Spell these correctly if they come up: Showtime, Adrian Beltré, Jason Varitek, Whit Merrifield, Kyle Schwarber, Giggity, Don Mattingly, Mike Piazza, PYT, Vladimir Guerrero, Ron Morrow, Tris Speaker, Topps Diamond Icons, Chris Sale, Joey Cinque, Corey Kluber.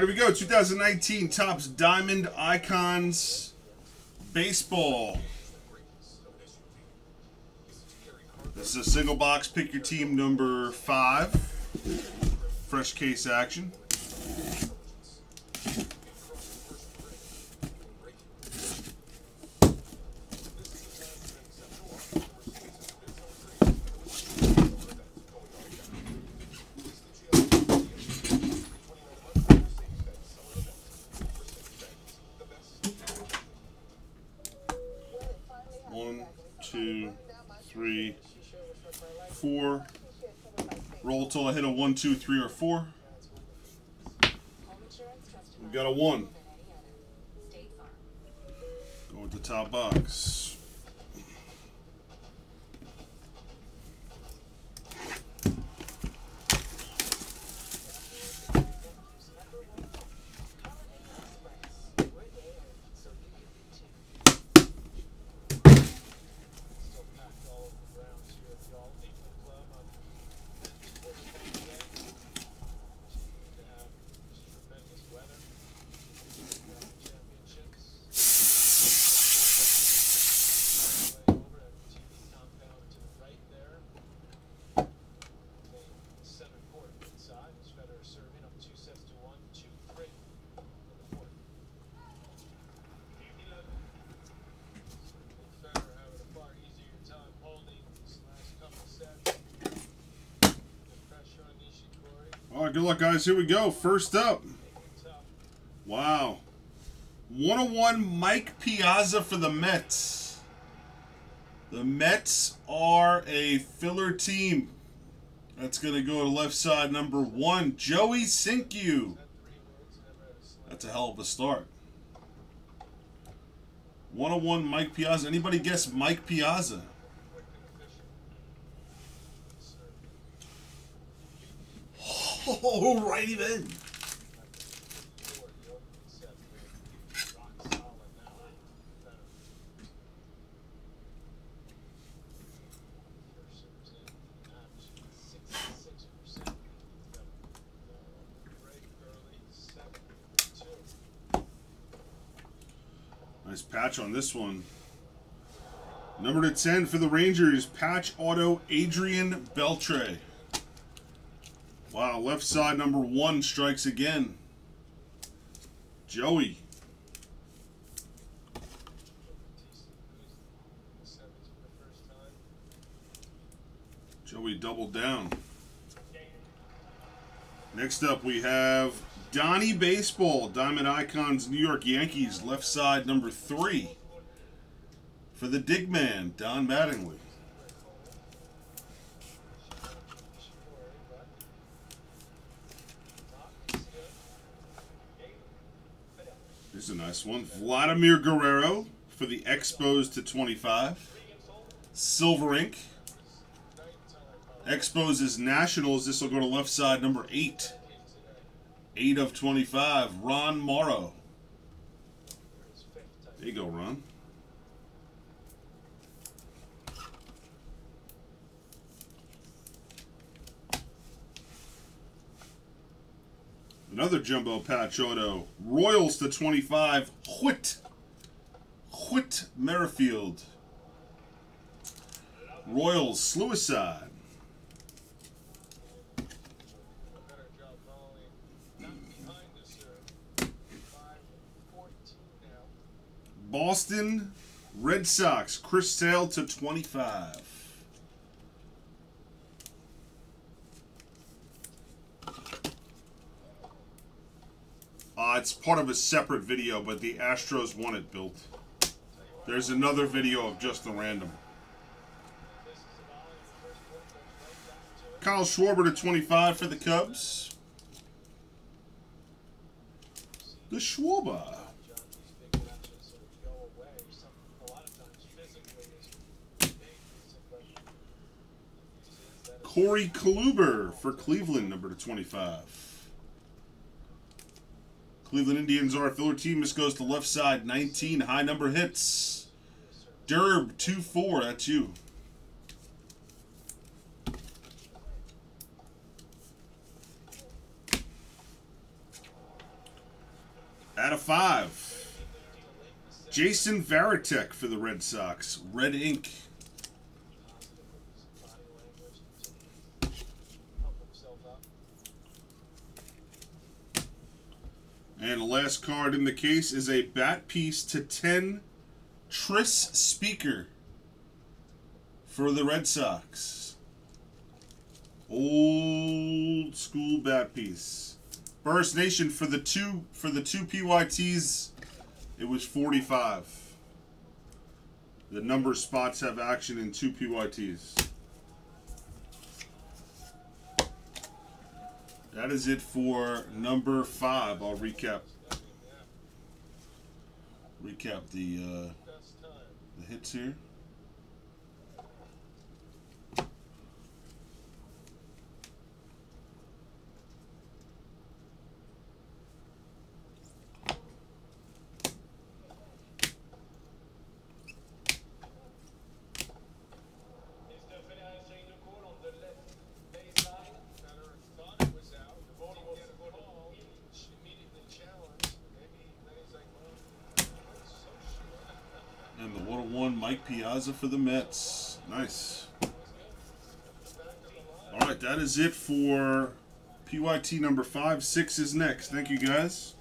All right, here we go. 2019 Topps Diamond Icons Baseball. This is a single box. Pick your team number 5. Fresh case action. One, two, three, four. Roll till I hit a 1, 2, 3, or 4. We've got a 1. Go with the top box. All right, good luck, guys. Here we go. First up, wow, 101 Mike Piazza for the Mets. The Mets are a filler team. That's going to go to left side number 1, Joey Cinque. That's a hell of a start. 101 Mike Piazza. Anybody guess Mike Piazza? Oh, righty then. Nice patch on this one. Number to 10 for the Rangers, patch auto Adrian Beltré. Wow, left side number 1 strikes again. Joey. Joey doubled down. Next up we have Donnie Baseball, Diamond Icons, New York Yankees, left side number 3. For the Dig Man, Don Mattingly. Here's a nice one. Vladimir Guerrero for the Expos /25. Silver ink. Expos is Nationals. This will go to left side number 8. 8/25. Ron Morrow. There you go, Ron. Another jumbo patch auto, Royals /25, Whit Merrifield. Royals, Sluicide. Boston Red Sox, Chris Sale /25. It's part of a separate video, but the Astros want it built. There's another video of just the random. Kyle Schwarber /25 for the Cubs. The Schwarber. Corey Kluber for Cleveland, number /25. Cleveland Indians are a filler team. This goes to left side 19. High number hits. Derb 2-4. That's you. /5. Jason Varitek for the Red Sox. Red ink. And the last card in the case is a bat piece /10 Tris Speaker for the Red Sox. Old school bat piece. Burris Nation for the two PYTs. It was 45. The number spots have action in 2 PYTs. That is it for number 5. I'll recap the hits here. Mike Piazza for the Mets. Nice. All right, that is it for PYT number 5. 6 is next. Thank you, guys.